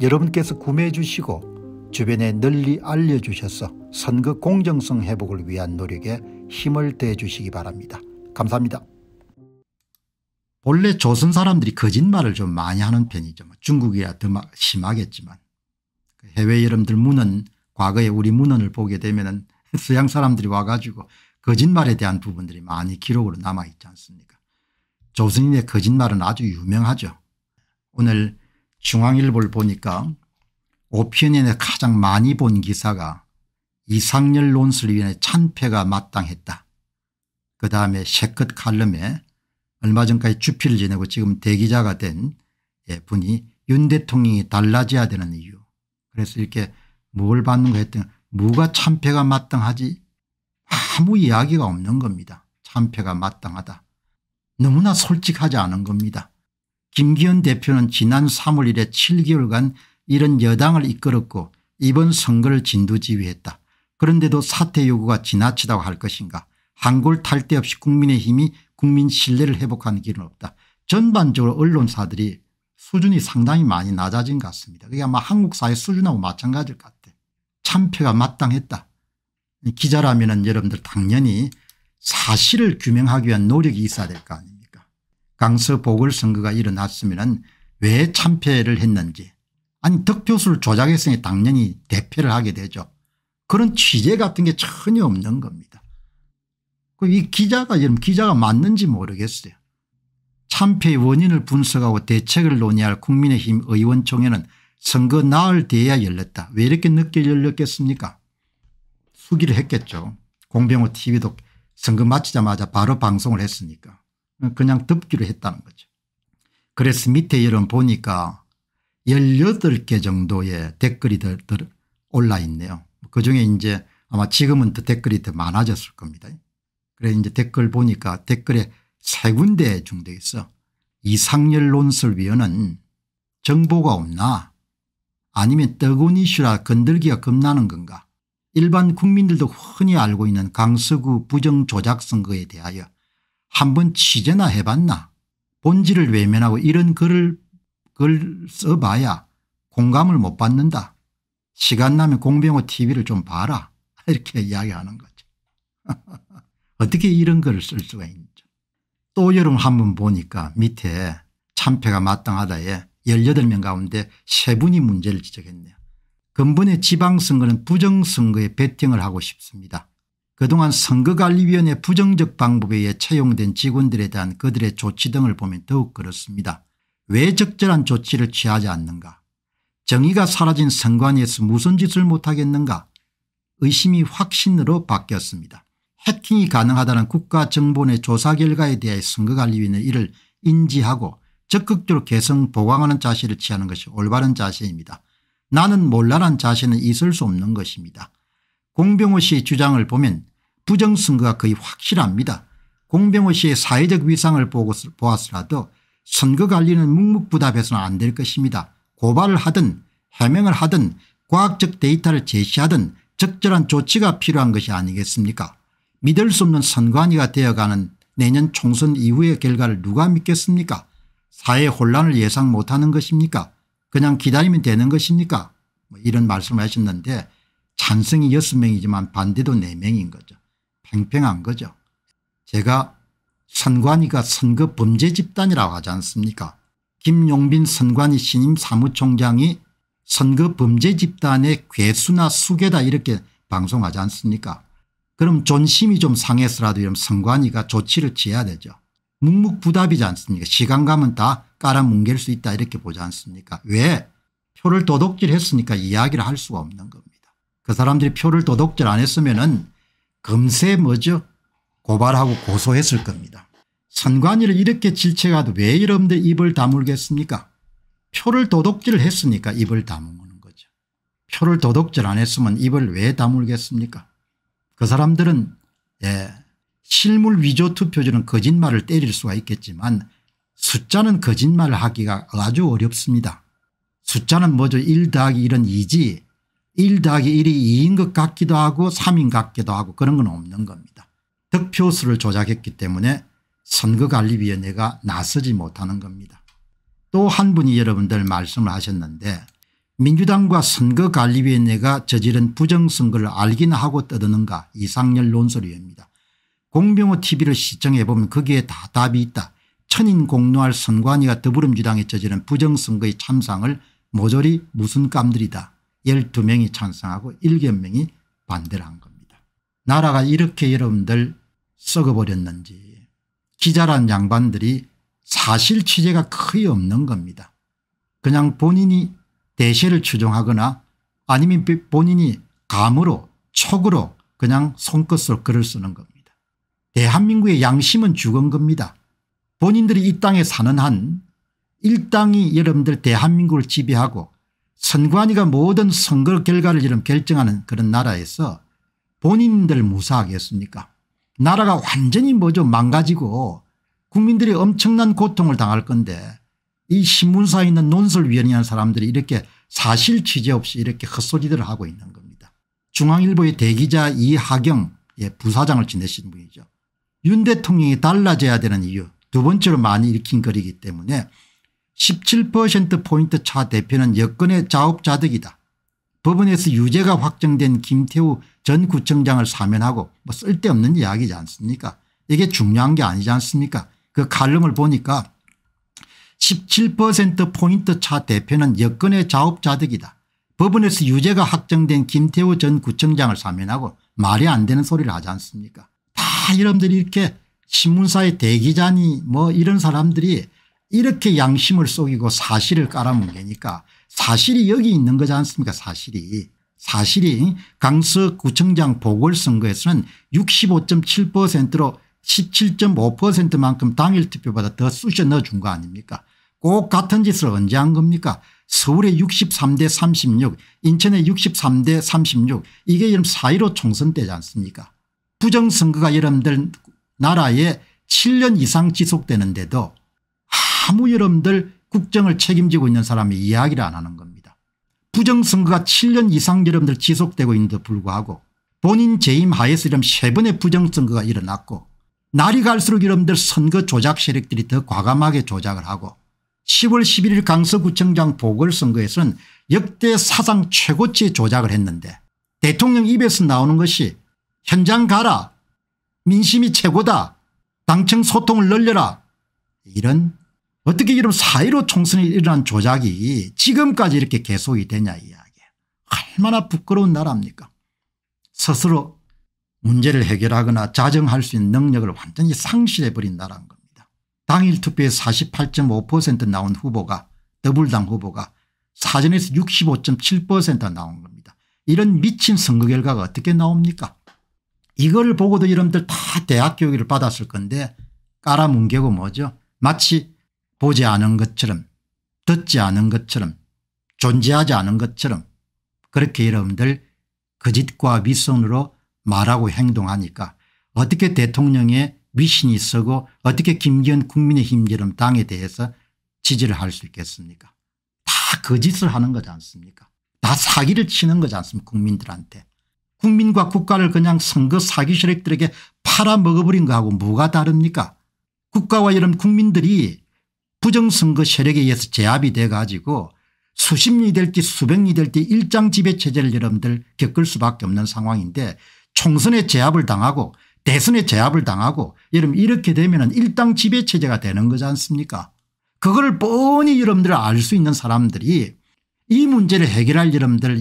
여러분께서 구매해 주시고 주변에 널리 알려주셔서 선거 공정성 회복을 위한 노력에 힘을 더해 주시기 바랍니다. 감사합니다. 원래 조선 사람들이 거짓말을 좀 많이 하는 편이죠. 중국이야 더 심하겠지만 해외 여러분들 문헌, 과거에 우리 문헌을 보게 되면 서양 사람들이 와가지고 거짓말에 대한 부분들이 많이 기록으로 남아있지 않습니까? 조선인의 거짓말은 아주 유명하죠. 오늘 중앙일보를 보니까 오피니언에 가장 많이 본 기사가 이상열 논설위원회 참패가 마땅했다. 그 다음에 셰컷 칼럼에 얼마 전까지 주필을 지내고 지금 대기자가 된 분이 윤 대통령이 달라져야 되는 이유. 그래서 이렇게 뭘 받는가 했더니 뭐가 참패가 마땅하지? 아무 이야기가 없는 겁니다. 참패가 마땅하다. 너무나 솔직하지 않은 겁니다. 김기현 대표는 지난 3월 1일에 7개월간 이런 여당을 이끌었고 이번 선거를 진두지휘했다. 그런데도 사퇴 요구가 지나치다고 할 것인가. 한골 탈 데 없이 국민의힘이 국민 신뢰를 회복하는 길은 없다. 전반적으로 언론사들이 수준이 상당히 많이 낮아진 것 같습니다. 그게 아마 한국 사회 수준하고 마찬가지일 것 같아요. 참패가 마땅했다. 기자라면 여러분들 당연히 사실을 규명하기 위한 노력이 있어야 될 거 아닙니까? 강서 보궐선거가 일어났으면 왜 참패를 했는지, 아니 득표수를 조작했으니 당연히 대패를 하게 되죠. 그런 취재 같은 게 전혀 없는 겁니다. 이 기자가 맞는지 모르겠어요. 참패의 원인을 분석하고 대책을 논의할 국민의힘 의원총회는 선거 나흘 뒤에야 열렸다. 왜 이렇게 늦게 열렸겠습니까? 수기를 했겠죠. 공병호 TV도 선거 마치자마자 바로 방송을 했으니까 그냥 덮기로 했다는 거죠. 그래서 밑에 여러분 보니까 18개 정도의 댓글이 올라 있네요. 그중에 이제 아마 지금은 더 댓글이 더 많아졌을 겁니다. 그래 이제 댓글 보니까 댓글에 세 군데 중돼 있어. 이상열 논설위원은 정보가 없나? 아니면 뜨거운 이슈라 건들기가 겁나는 건가? 일반 국민들도 흔히 알고 있는 강서구 부정조작선거에 대하여 한번 취재나 해봤나? 본질을 외면하고 이런 글을 써봐야 공감을 못 받는다. 시간 나면 공병호 TV를 좀 봐라. 이렇게 이야기하는 거죠. 어떻게 이런 글을 쓸 수가 있는지. 또 여러분 한번 보니까 밑에 참패가 마땅하다에 18명 가운데 3분이 문제를 지적했네요. 근본의 지방선거는 부정선거에 배팅을 하고 싶습니다. 그동안 선거관리위원회 부정적 방법에 의해 채용된 직원들에 대한 그들의 조치 등을 보면 더욱 그렇습니다. 왜 적절한 조치를 취하지 않는가? 정의가 사라진 선관위에서 무슨 짓을 못하겠는가? 의심이 확신으로 바뀌었습니다. 해킹이 가능하다는 국가정보원의 조사 결과에 대해 선거관리위원회는 이를 인지하고 적극적으로 개선 보강하는 자세를 취하는 것이 올바른 자세입니다. 나는 몰라란 자세는 있을 수 없는 것입니다. 공병호 씨의 주장을 보면 부정선거가 거의 확실합니다. 공병호 씨의 사회적 위상을 보았으라도 선거관리는 묵묵부답해서는 안 될 것입니다. 고발을 하든 해명을 하든 과학적 데이터를 제시하든 적절한 조치가 필요한 것이 아니겠습니까? 믿을 수 없는 선관위가 되어가는 내년 총선 이후의 결과를 누가 믿겠습니까? 사회 혼란을 예상 못하는 것입니까? 그냥 기다리면 되는 것입니까? 뭐 이런 말씀을 하셨는데 찬성이 6명이지만 반대도 4명인 거죠. 팽팽한 거죠. 제가 선관위가 선거 범죄 집단이라고 하지 않습니까? 김용빈 선관위 신임 사무총장이 선거 범죄 집단의 괴수나 수괴다 이렇게 방송하지 않습니까? 그럼 존심이 좀 상해서라도 이런 선관위가 조치를 취해야 되죠. 묵묵부답이지 않습니까? 시간 가면 다 깔아뭉갤 수 있다 이렇게 보지 않습니까? 왜? 표를 도둑질했으니까 이야기를 할 수가 없는 겁니다. 그 사람들이 표를 도둑질 안 했으면은 금세 뭐죠? 고발하고 고소했을 겁니다. 선관위를 이렇게 질책해도 왜 여러분들 입을 다물겠습니까? 표를 도둑질을 했으니까 입을 다무는 거죠. 표를 도둑질 안 했으면 입을 왜 다물겠습니까? 그 사람들은 예, 실물 위조 투표지는 거짓말을 때릴 수가 있겠지만 숫자는 거짓말을 하기가 아주 어렵습니다. 숫자는 뭐죠? 1 더하기 1은 2지 1 더하기 1이 2인 것 같기도 하고 3인 같기도 하고 그런 건 없는 겁니다. 득표수를 조작했기 때문에 선거관리위원회가 나서지 못하는 겁니다. 또 한 분이 여러분들 말씀을 하셨는데 민주당과 선거관리위원회가 저지른 부정선거를 알기나 하고 떠드는가 이상열 논설위원입니다. 공병호 TV를 시청해 보면 거기에 다 답이 있다. 천인 공노할 선관위가 더불어민주당이 저지른 부정선거의 참상을 모조리 무슨 깜들이다. 12명이 찬성하고 7명이 반대를 한 겁니다. 나라가 이렇게 여러분들 썩어버렸는지 기자란 양반들이 사실 취재가 거의 없는 겁니다. 그냥 본인이 대세를 추종하거나 아니면 본인이 감으로 촉으로 그냥 손끝으로 글을 쓰는 겁니다. 대한민국의 양심은 죽은 겁니다. 본인들이 이 땅에 사는 한 일당이 여러분들 대한민국을 지배하고 선관위가 모든 선거 결과를 이런 결정하는 그런 나라에서 본인들 무사하겠습니까? 나라가 완전히 뭐죠 망가지고 국민들이 엄청난 고통을 당할 건데 이 신문사에 있는 논설위원이라는 사람들이 이렇게 사실 취재 없이 이렇게 헛소리들을 하고 있는 겁니다. 중앙일보의 대기자 이하경 부사장을 지내신 분이죠. 윤 대통령이 달라져야 되는 이유 두 번째로 많이 읽힌 글이기 때문에 17%포인트 차 대표는 여권의 자업자득이다. 법원에서 유죄가 확정된 김태우 전 구청장을 사면하고 뭐 쓸데없는 이야기지 않습니까? 이게 중요한 게 아니지 않습니까? 그 칼럼을 보니까 17%포인트 차 대표는 여권의 자업자득이다. 법원에서 유죄가 확정된 김태우 전 구청장을 사면하고 말이 안 되는 소리를 하지 않습니까? 다 여러분들이 이렇게 신문사의 대기자니 뭐 이런 사람들이 이렇게 양심을 속이고 사실을 깔아뭉개니까 사실이 여기 있는 거지 않습니까? 사실이 강서 구청장 보궐선거에서는 65.7%로 17.5%만큼 당일 투표보다 더 쑤셔 넣어준 거 아닙니까? 꼭 같은 짓을 언제 한 겁니까? 서울에 63대 36, 인천에 63대 36, 이게 여러분 4.15 총선 때지 않습니까? 부정선거가 여러분들 나라에 7년 이상 지속되는데도 아무 여러분들 국정을 책임지고 있는 사람이 이야기를 안 하는 겁니다. 부정선거가 7년 이상 여러분들 지속되고 있는데도 불구하고 본인 재임 하에서 이런 3번의 부정선거가 일어났고 날이 갈수록 여러분들 선거 조작 세력들이 더 과감하게 조작을 하고 10월 11일 강서구청장 보궐선거에서는 역대 사상 최고치의 조작을 했는데 대통령 입에서 나오는 것이 현장 가라. 민심이 최고다. 당청 소통을 늘려라. 이런 어떻게 이런 4.15 총선에 일어난 조작이 지금까지 이렇게 계속이 되냐 이야기. 얼마나 부끄러운 나라입니까? 스스로 문제를 해결하거나 자정할 수 있는 능력을 완전히 상실해버린 나라인 겁니다. 당일 투표에 48.5% 나온 후보가 더불당 후보가 사전에서 65.7%가 나온 겁니다. 이런 미친 선거 결과가 어떻게 나옵니까? 이걸 보고도 여러분들 다 대학 교육을 받았을 건데 깔아뭉개고 뭐죠? 마치 보지 않은 것처럼 듣지 않은 것처럼 존재하지 않은 것처럼 그렇게 여러분들 거짓과 윗선으로 말하고 행동하니까 어떻게 대통령의 위신이 서고 어떻게 김기현 국민의힘 여러분 당에 대해서 지지를 할 수 있겠습니까? 다 거짓을 하는 거지 않습니까? 다 사기를 치는 거지 않습니까? 국민들한테. 국민과 국가를 그냥 선거 사기 세력들에게 팔아먹어버린 거하고 뭐가 다릅니까? 국가와 이런 국민들이 부정선거 세력에 의해서 제압이 돼 가지고 수십이 될지 수백이 될지 일장 지배 체제를 여러분들 겪을 수밖에 없는 상황인데 총선에 제압을 당하고 대선에 제압을 당하고 여러분 이렇게 되면 일당 지배 체제가 되는 거지 않습니까? 그걸 뻔히 여러분들 알 수 있는 사람들이 이 문제를 해결할 여러분들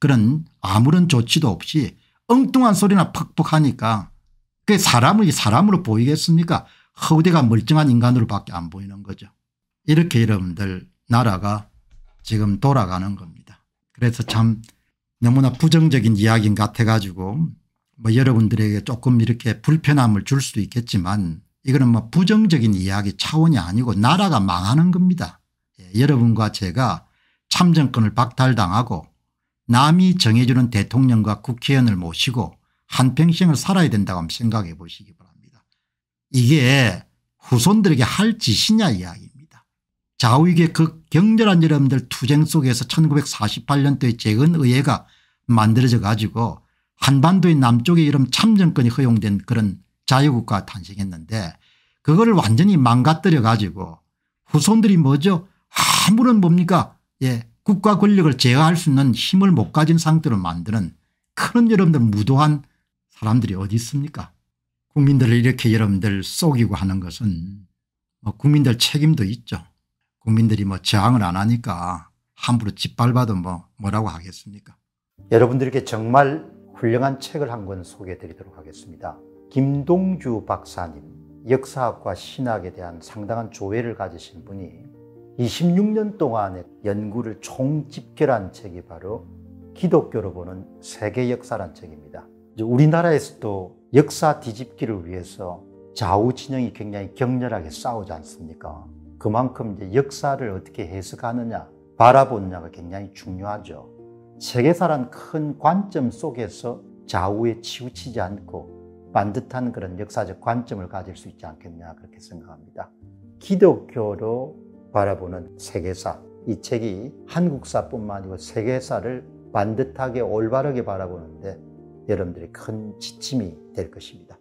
그런 아무런 조치도 없이 엉뚱한 소리나 퍽퍽 하니까 그게 사람으로 보이겠습니까? 허우대가 멀쩡한 인간으로밖에 안 보이는 거죠. 이렇게 여러분들 나라가 지금 돌아가는 겁니다. 그래서 참 너무나 부정적인 이야기인 같아 가지고 뭐 여러분들에게 조금 이렇게 불편함을 줄 수도 있겠지만 이거는 뭐 부정적인 이야기 차원이 아니고 나라가 망하는 겁니다. 예, 여러분과 제가 참정권을 박탈당하고 남이 정해주는 대통령과 국회의원을 모시고 한평생을 살아야 된다고 한번 생각해 보시기 바랍니다. 이게 후손들에게 할 짓이냐 이야기입니다. 좌우익의 그 격렬한 여러분들 투쟁 속에서 1948년도에 재건의회가 만들어져 가지고 한반도의 남쪽에 이런 참정권이 허용된 그런 자유국가 탄생했는데 그거를 완전히 망가뜨려 가지고 후손들이 뭐죠? 아무런 뭡니까? 예, 국가 권력을 제어할 수 있는 힘을 못 가진 상태로 만드는 그런 여러분들 무도한 사람들이 어디 있습니까? 국민들을 이렇게 여러분들 속이고 하는 것은 뭐 국민들 책임도 있죠. 국민들이 뭐 저항을 안 하니까 함부로 짓밟아도 뭐라고 하겠습니까? 여러분들에게 정말 훌륭한 책을 한 권 소개해 드리도록 하겠습니다. 김동주 박사님, 역사학과 신학에 대한 상당한 조예를 가지신 분이 26년 동안의 연구를 총집결한 책이 바로 기독교로 보는 세계역사란 책입니다. 우리나라에서도 역사 뒤집기를 위해서 좌우 진영이 굉장히 격렬하게 싸우지 않습니까? 그만큼 이제 역사를 어떻게 해석하느냐, 바라보느냐가 굉장히 중요하죠. 세계사란 큰 관점 속에서 좌우에 치우치지 않고 반듯한 그런 역사적 관점을 가질 수 있지 않겠냐 그렇게 생각합니다. 기독교로 바라보는 세계사, 이 책이 한국사뿐만 아니고 세계사를 반듯하게 올바르게 바라보는데 여러분들이 큰 지침이 될 것입니다.